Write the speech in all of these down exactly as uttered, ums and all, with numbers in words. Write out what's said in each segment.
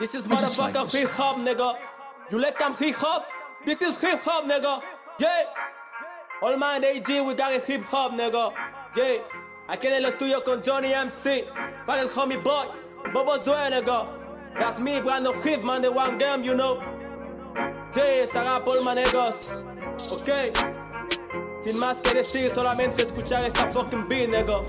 This is motherfucker hip hop, nigga. You like I'm hip hop? This is hip hop, nigga. Yeah. All Mind A G, we got it hip hop, nigga. Yeah. Aquí en el estudio con Johnny M C, Fares Homie Boy, Bobo Zue, nigga. That's me, Brandon Hipman, the one game, you know. Yeah, será por manegos. Ok. Sin más que decir, solamente escuchar esta fucking beat, nigga.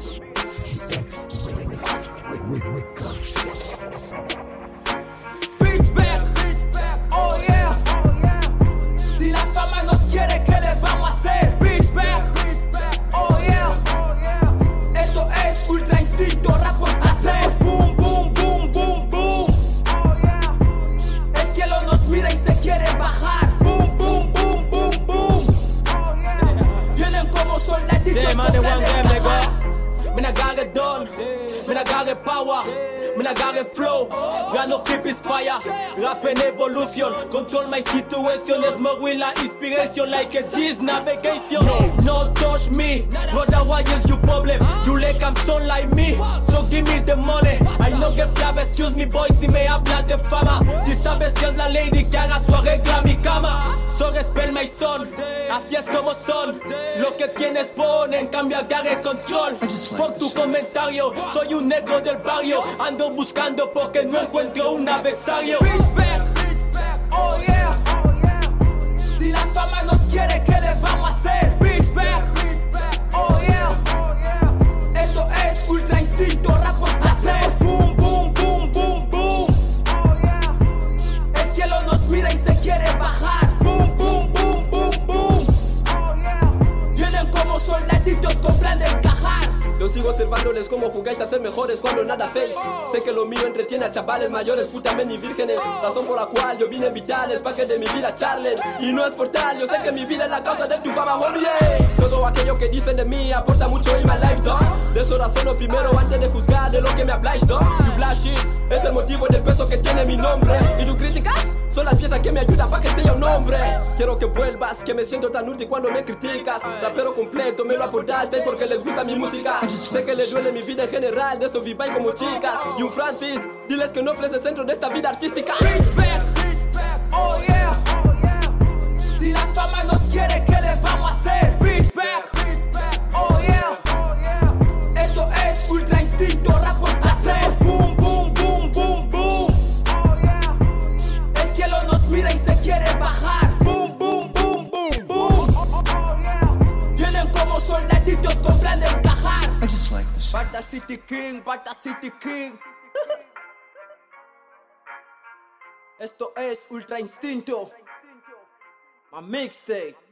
Power, man, I got a flow. Grano hip is fire. Rapping evolution. Control my situation. Let's move with la inspiration like a G's navigation. No touch me, otherwise it's your problem. You like I'm son like me, so give me the money. I no get plata, excuse me boy si me hablas de fama. Si sabes que es la lady que haga su arregla mi cama. So respect my son, así es como son. Lo que tienes ponen, cambia, agarra el control. Fuck tu comentario, soy un negro del barrio. Ando buscando porque no encuentro un adversario. Bitch back, bitch back, oh yeah. Si la fama nos quiere, ¿qué le vamos a hacer? Bitch back, bitch back, oh yeah. Esto es Ultra Instinto, rapo hacer. Boom, boom, boom, boom, boom. Oh yeah. El cielo nos mira y se quiere bajar. Con plan de encajar. Yo sigo observándoles como jugáis a ser mejores cuando nada hacéis. Sé que lo mío entretiene a chavales mayores, putas men y vírgenes. Razón por la cual yo vine en vitales pa' que de mi vida charlen. Y no es por tal, yo sé que mi vida es la causa de tu fama, homie. Todo aquello que dicen de mí aporta mucho en my life, dog. De eso razono primero antes de juzgar de lo que me habláis, dog. You blash it, es el motivo del peso que tiene mi nombre. Y tu críticas son las piezas que me ayudan para que sea un hombre. Quiero que vuelvas, que me siento tan útil cuando me criticas. Rapero completo, me lo aportaste porque les gusta mi música. Sé que les duele mi vida en general, de eso viváis como chicas. Y un Francis, diles que no ofreces centro de esta vida artística. Bitch back, bitch back, oh yeah. Si la fama nos quiere, ¿qué le vamos a hacer? Bitch back, bitch back, oh yeah. Esto es Ultra Instinto, rapo hacer. Boom, boom, boom, boom, boom. Mira y se quiere bajar. Boom, boom, boom, boom, boom. Vienen como soldaditos con plan de encajar. I just like this. Bata City King, Bata City King. Esto es Ultra Instinto. My mixtape.